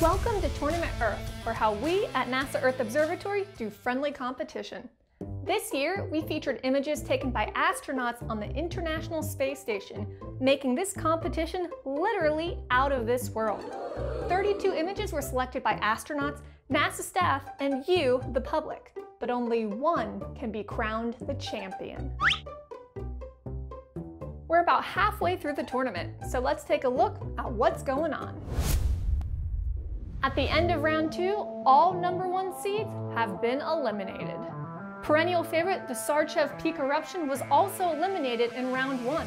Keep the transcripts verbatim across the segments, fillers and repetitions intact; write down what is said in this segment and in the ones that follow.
Welcome to Tournament Earth, or how we at NASA Earth Observatory do friendly competition. This year, we featured images taken by astronauts on the International Space Station, making this competition literally out of this world. thirty-two images were selected by astronauts, NASA staff, and you, the public. But only one can be crowned the champion. We're about halfway through the tournament, so let's take a look at what's going on. At the end of round two, all number one seeds have been eliminated. Perennial favorite, the Sarchev Peak eruption, was also eliminated in round one.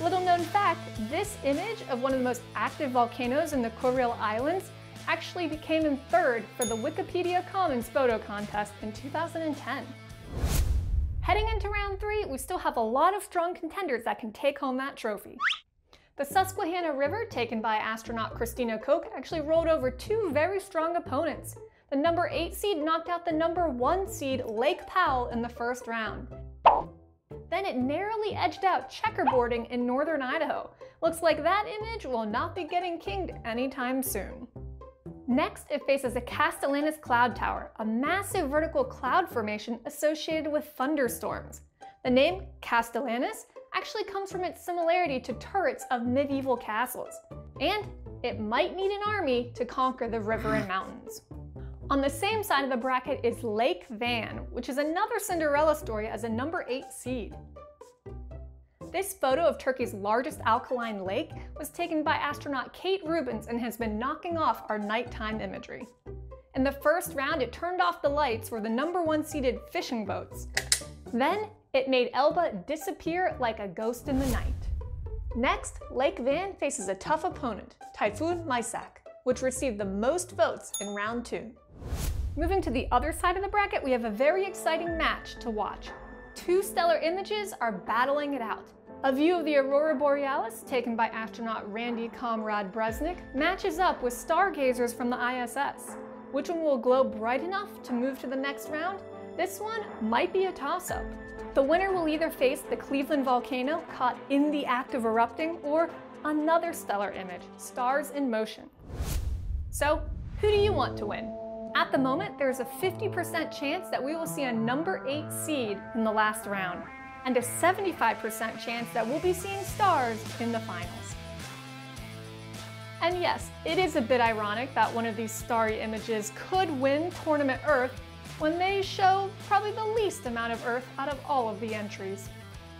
Little known fact, this image of one of the most active volcanoes in the Kuril Islands actually became in third for the Wikipedia Commons photo contest in two thousand ten. Heading into round three, we still have a lot of strong contenders that can take home that trophy. The Susquehanna River, taken by astronaut Christina Koch, actually rolled over two very strong opponents. The number eight seed knocked out the number one seed, Lake Powell, in the first round. Then it narrowly edged out checkerboarding in northern Idaho. Looks like that image will not be getting kinged anytime soon. Next, it faces a Castellanus cloud tower, a massive vertical cloud formation associated with thunderstorms. The name Castellanus actually comes from its similarity to turrets of medieval castles. And it might need an army to conquer the river and mountains. On the same side of the bracket is Lake Van, which is another Cinderella story as a number eight seed. This photo of Turkey's largest alkaline lake was taken by astronaut Kate Rubens and has been knocking off our nighttime imagery. In the first round, it turned off the lights for the number one seeded fishing boats. Then, it made Elba disappear like a ghost in the night. Next, Lake Van faces a tough opponent, Typhoon Maysak, which received the most votes in round two. Moving to the other side of the bracket, we have a very exciting match to watch. Two stellar images are battling it out. A view of the Aurora Borealis, taken by astronaut Randy Komrod Bresnik, matches up with stargazers from the I S S. Which one will glow bright enough to move to the next round? This one might be a toss-up. The winner will either face the Cleveland volcano caught in the act of erupting or another stellar image, stars in motion. So, who do you want to win? At the moment, there's a fifty percent chance that we will see a number eight seed in the last round, and a seventy-five percent chance that we'll be seeing stars in the finals. And yes, it is a bit ironic that one of these starry images could win Tournament Earth when they show probably the least amount of Earth out of all of the entries.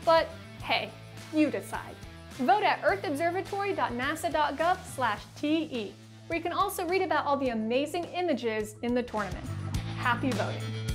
But hey, you decide. Vote at earth observatory dot nasa dot gov slash T E, where you can also read about all the amazing images in the tournament. Happy voting!